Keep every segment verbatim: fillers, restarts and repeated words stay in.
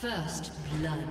First blood.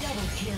Double kill.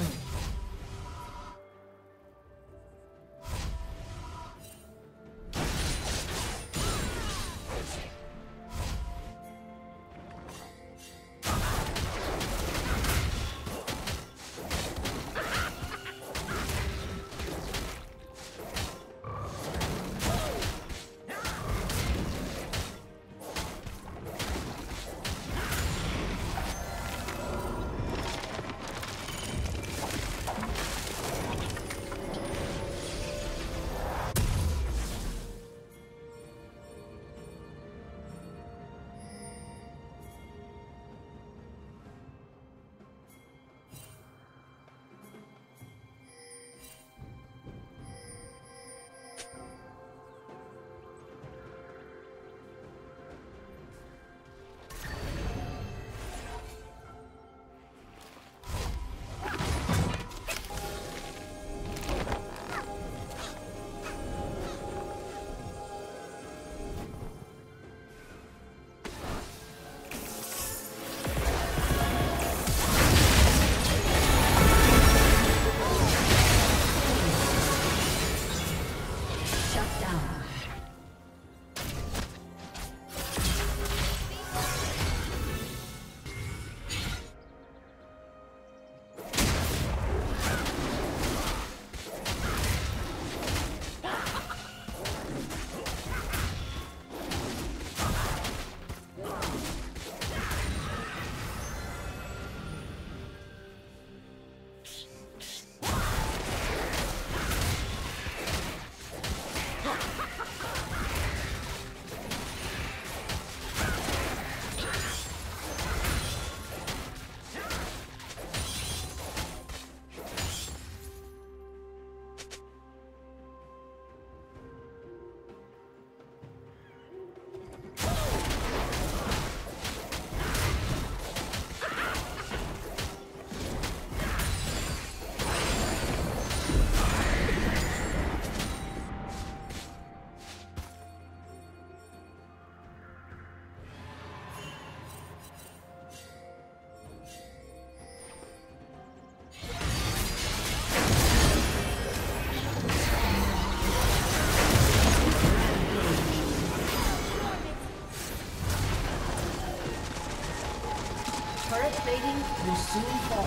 Will soon fall.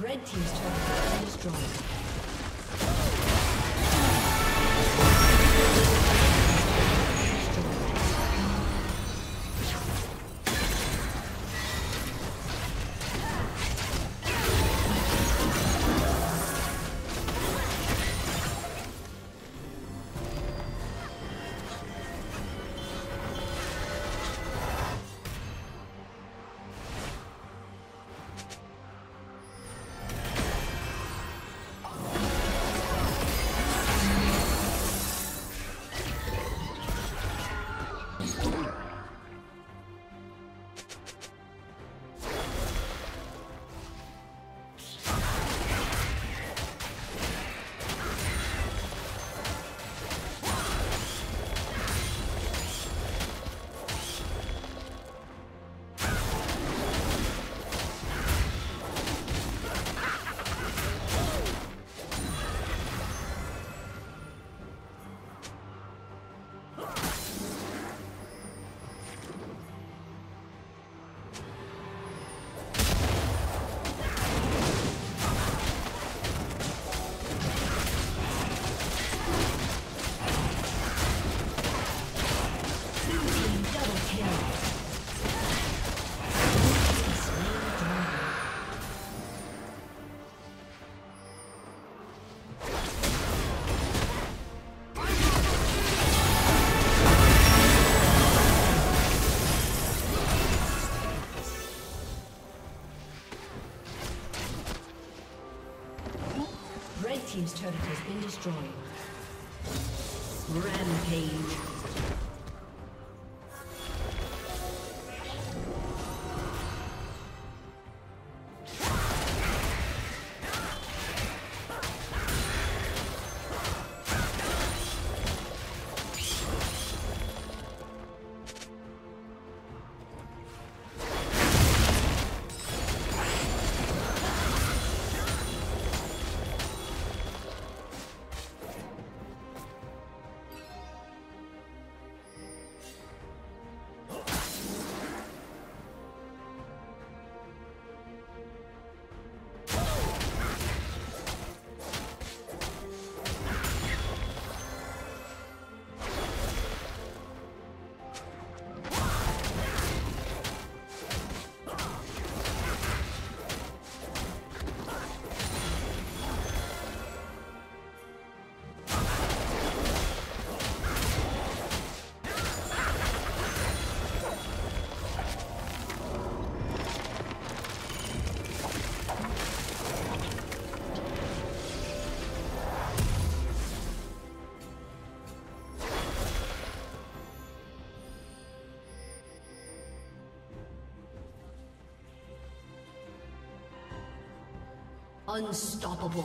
Red team's turret has been destroyed. Team's turret has been destroyed. Rampage. Unstoppable.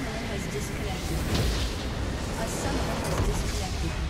summoner has disconnected. A summoner has disconnected.